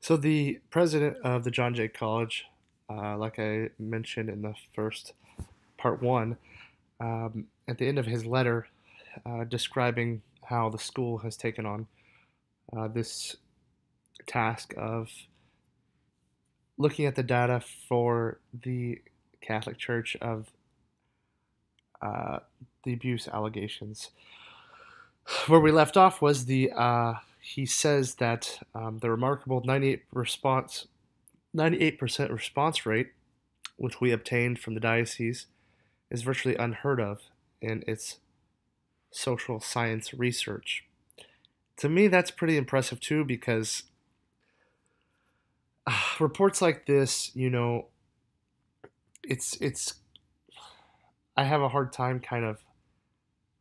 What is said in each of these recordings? So the president of the John Jay College, like I mentioned in the first part one, at the end of his letter describing how the school has taken on this task of looking at the data for the Catholic Church of the abuse allegations. Where we left off was the, he says that the remarkable 98% response rate, which we obtained from the diocese, is virtually unheard of in its social science research. To me, that's pretty impressive too, because reports like this, you know, I have a hard time kind of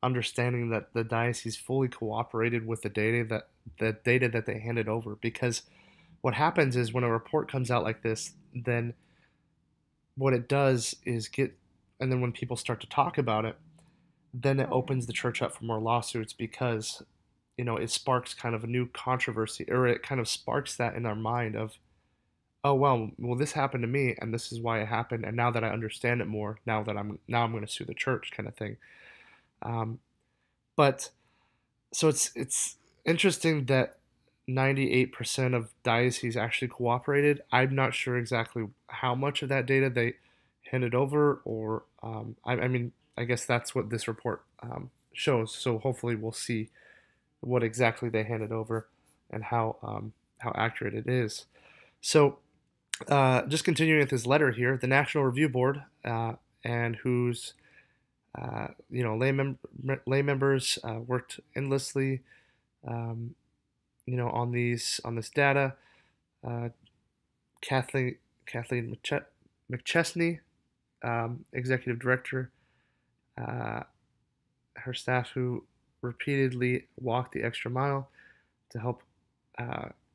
understanding that the diocese fully cooperated with the data that they handed over, because what happens is when a report comes out like this, then what it does is and then when people start to talk about it, then it opens the church up for more lawsuits, because, you know, it sparks kind of a new controversy, or it kind of sparks that in our mind of, oh, well, this happened to me and this is why it happened. And now that I understand it more, now I'm going to sue the church, kind of thing. But so it's interesting that 98% of dioceses actually cooperated. I'm not sure exactly how much of that data they handed over, or, I mean, I guess that's what this report shows. So hopefully we'll see what exactly they handed over and how accurate it is. So just continuing with his letter here, the National Review Board, and whose you know, lay members worked endlessly, you know, on this data. Kathleen McChesney, executive director, her staff who repeatedly walked the extra mile to help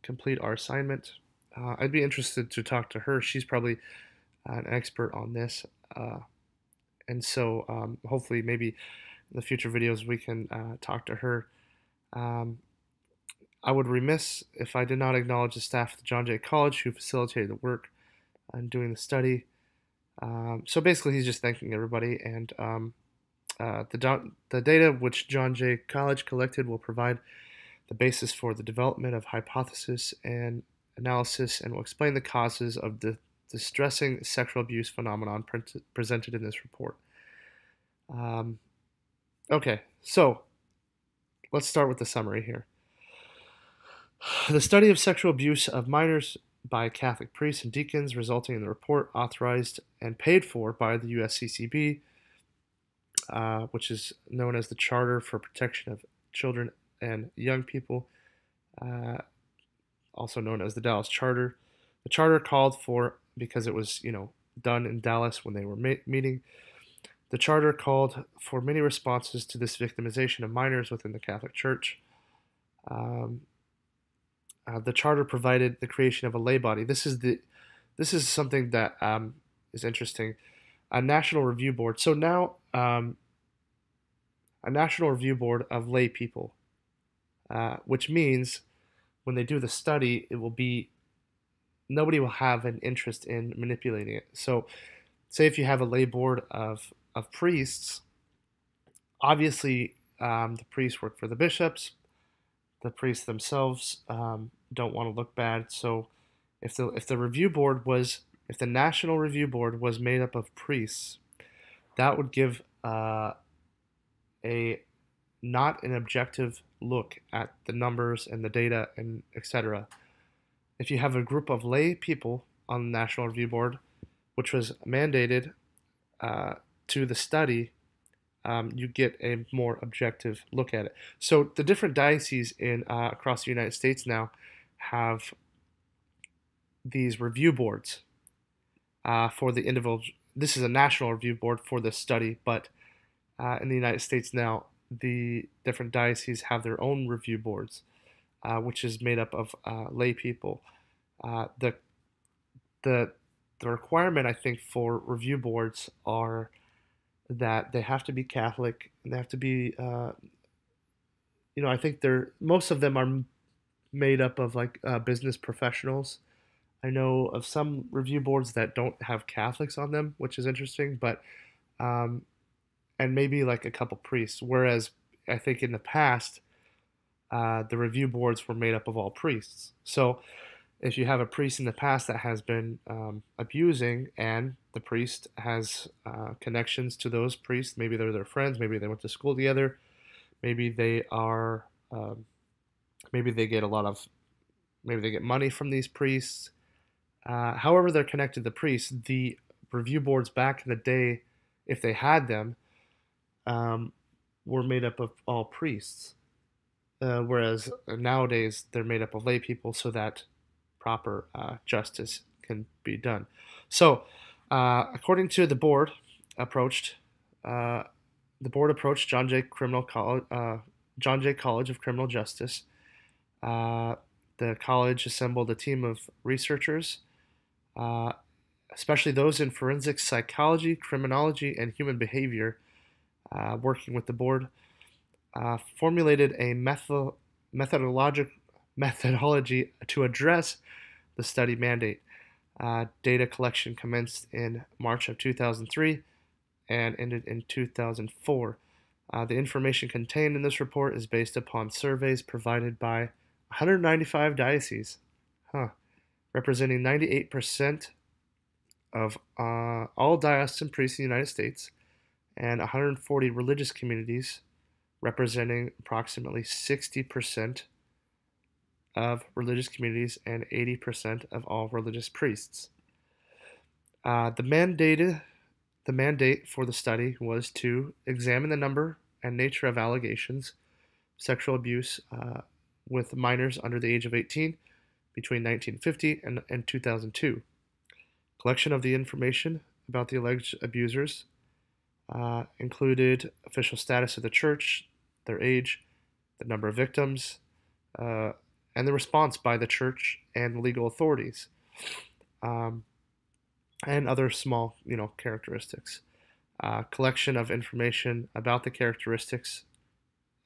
complete our assignment. I'd be interested to talk to her. She's probably an expert on this. And so hopefully maybe in the future videos we can talk to her. I would be remiss if I did not acknowledge the staff at the John Jay College who facilitated the work and doing the study. So basically he's just thanking everybody, and the data which John Jay College collected will provide the basis for the development of hypothesis and analysis, and will explain the causes of the distressing sexual abuse phenomenon presented in this report. Okay, so let's start with the summary here. The study of sexual abuse of minors by Catholic priests and deacons, resulting in the report authorized and paid for by the USCCB, which is known as the Charter for Protection of Children and Young People, also known as the Dallas Charter. The Charter called for, because it was, you know, done in Dallas when they were meeting, the Charter called for many responses to this victimization of minors within the Catholic Church. The Charter provided the creation of a lay body. This is something that is interesting. A National Review Board. So now, a National Review Board of lay people, which means when they do the study, it will be nobody will have an interest in manipulating it. So say if you have a lay board of priests, obviously the priests work for the bishops. The priests themselves don't want to look bad. So if the National Review Board was made up of priests, that would give a not an objective look at the numbers and the data and etc. If you have a group of lay people on the National Review Board, which was mandated to the study, you get a more objective look at it. So the different dioceses in across the United States now have these review boards for the individual. This is a National Review Board for this study, but in the United States now, the different dioceses have their own review boards, which is made up of lay people. The requirement, I think, for review boards are that they have to be Catholic, and they have to be, you know, I think most of them are made up of like business professionals. I know of some review boards that don't have Catholics on them, which is interesting, but and maybe like a couple priests, whereas I think in the past the review boards were made up of all priests. So if you have a priest in the past that has been abusing, and the priest has connections to those priests, maybe they're their friends, maybe they went to school together, maybe they are, maybe they get money from these priests. However they're connected to the priests, the review boards back in the day, if they had them, were made up of all priests. Whereas nowadays they're made up of lay people so that proper justice can be done. So according to the board approached, John Jay College of Criminal Justice. The college assembled a team of researchers, especially those in forensic psychology, criminology, and human behavior, working with the board, formulated a methodology to address the study mandate. Data collection commenced in March of 2003 and ended in 2004. The information contained in this report is based upon surveys provided by 195 dioceses, representing 98% of all diocesan priests in the United States, and 140 religious communities, representing approximately 60% of religious communities and 80% of all religious priests. The mandate for the study was to examine the number and nature of allegations of sexual abuse with minors under the age of 18 between 1950 and 2002. Collection of the information about the alleged abusers included official status of the church, their age, the number of victims, and the response by the church and the legal authorities, and other small, characteristics. Collection of information about the characteristics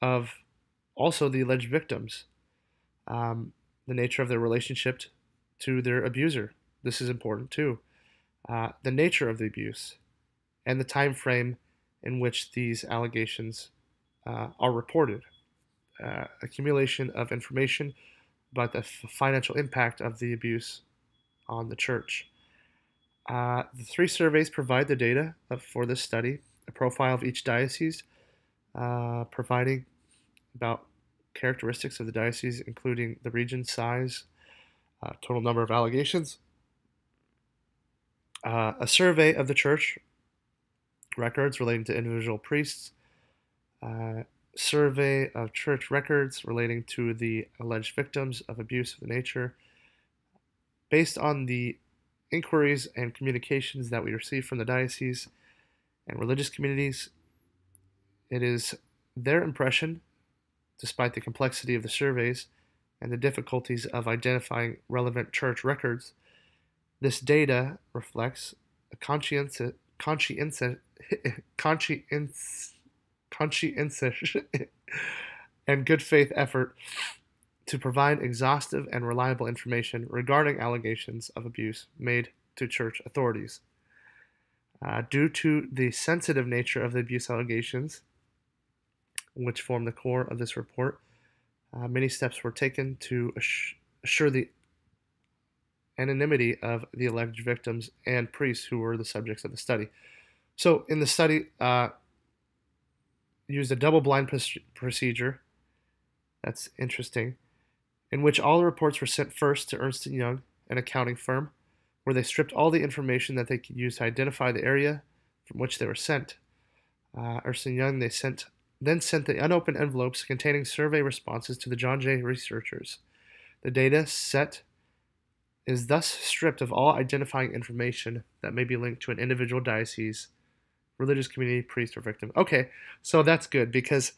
of also the alleged victims, the nature of their relationship to their abuser. This is important too. The nature of the abuse and the time frame in which these allegations are reported. Accumulation of information about the financial impact of the abuse on the church. The three surveys provide the data for this study, a profile of each diocese, providing about characteristics of the diocese, including the region, size, total number of allegations, a survey of the church records relating to individual priests, survey of church records relating to the alleged victims of abuse of the nature. Based on the inquiries and communications that we receive from the diocese and religious communities, it is their impression, despite the complexity of the surveys and the difficulties of identifying relevant church records, this data reflects a conscientious and good faith effort to provide exhaustive and reliable information regarding allegations of abuse made to church authorities. Due to the sensitive nature of the abuse allegations, which form the core of this report, many steps were taken to assure the anonymity of the alleged victims and priests who were the subjects of the study. So in the study, used a double-blind procedure, that's interesting, in which all the reports were sent first to Ernst & Young, an accounting firm, where they stripped all the information that they could use to identify the area from which they were sent. Ernst & Young then sent the unopened envelopes containing survey responses to the John Jay researchers. The data set is thus stripped of all identifying information that may be linked to an individual diocese, religious community, priest, or victim. Okay, so that's good because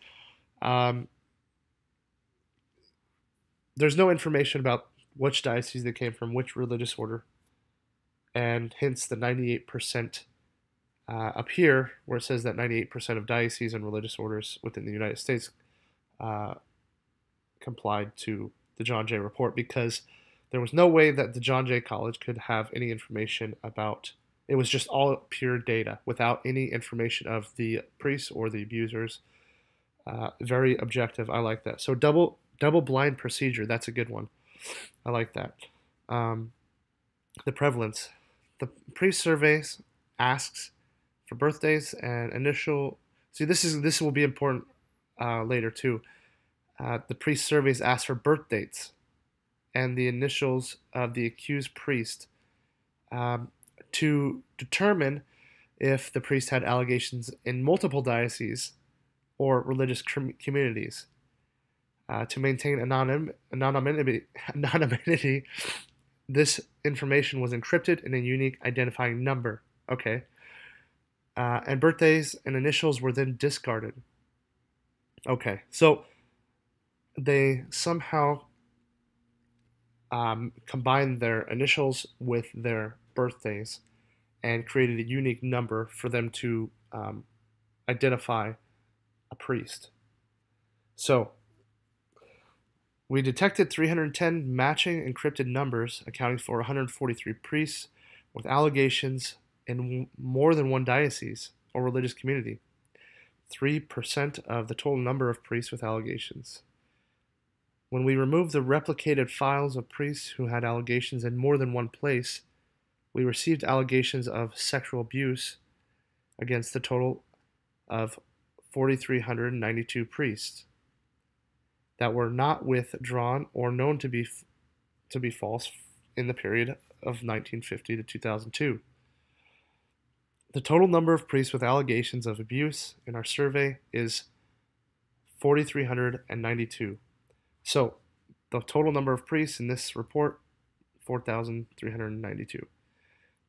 there's no information about which diocese they came from, which religious order, and hence the 98% up here, where it says that 98% of dioceses and religious orders within the United States complied to the John Jay Report, because there was no way that the John Jay College could have any information about. It was just all pure data without any information of the priests or the abusers. Very objective. I like that. So double-blind procedure. That's a good one. I like that. The prevalence. The priest surveys asks for birthdays and initial. See, this will be important later too. The priest surveys ask for birth dates and the initials of the accused priest to determine if the priest had allegations in multiple dioceses or religious communities. To maintain anonymity, this information was encrypted in a unique identifying number. Okay. And birthdays and initials were then discarded. Okay. So they somehow combined their initials with their birthdays and created a unique number for them to identify a priest. So we detected 310 matching encrypted numbers, accounting for 143 priests with allegations in more than one diocese or religious community, 3% of the total number of priests with allegations. When we removed the replicated files of priests who had allegations in more than one place, we received allegations of sexual abuse against the total of 4,392 priests that were not withdrawn or known to be false in the period of 1950 to 2002. The total number of priests with allegations of abuse in our survey is 4,392. So the total number of priests in this report, 4,392.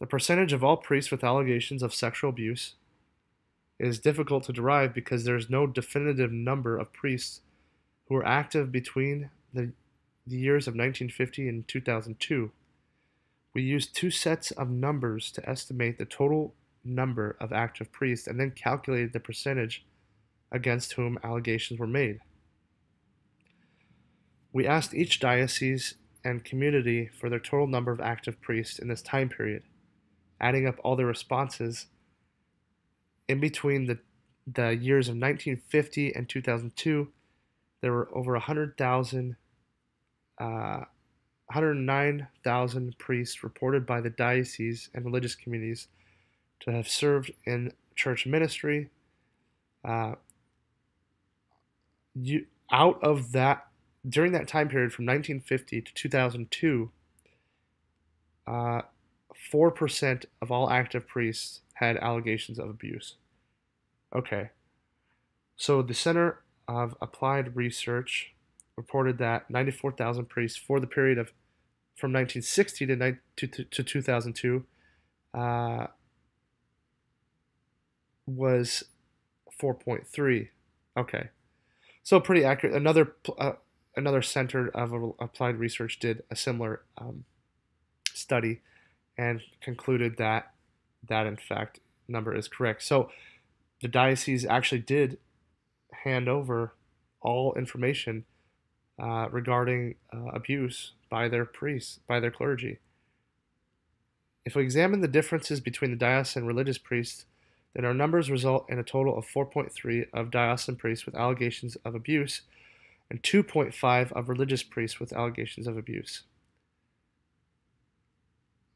The percentage of all priests with allegations of sexual abuse is difficult to derive because there is no definitive number of priests who were active between the years of 1950 and 2002. We used two sets of numbers to estimate the total number of active priests and then calculated the percentage against whom allegations were made. We asked each diocese and community for their total number of active priests in this time period, adding up all their responses in between the years of 1950 and 2002. There were over 109,000 priests reported by the diocese and religious communities to have served in church ministry. Out of that, during that time period from 1950 to 2002, 4% of all active priests had allegations of abuse. Okay. So the Center of Applied Research reported that 94,000 priests for the period of from 1960 to 2002 was 4.3. Okay. So pretty accurate. Another Center of Applied Research did a similar study and concluded that in fact number is correct. So the diocese actually did hand over all information regarding abuse by their priests, by their clergy. If we examine the differences between the diocesan and religious priests, then our numbers result in a total of 4.3 of diocesan priests with allegations of abuse and 2.5 of religious priests with allegations of abuse.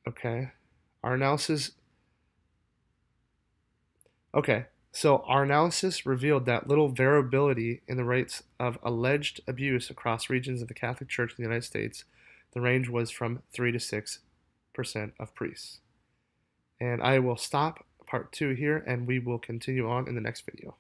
Okay. Our analysis revealed that little variability in the rates of alleged abuse across regions of the Catholic Church in the United States. The range was from 3 to 6% of priests. And I will stop part 2 here, and we will continue on in the next video.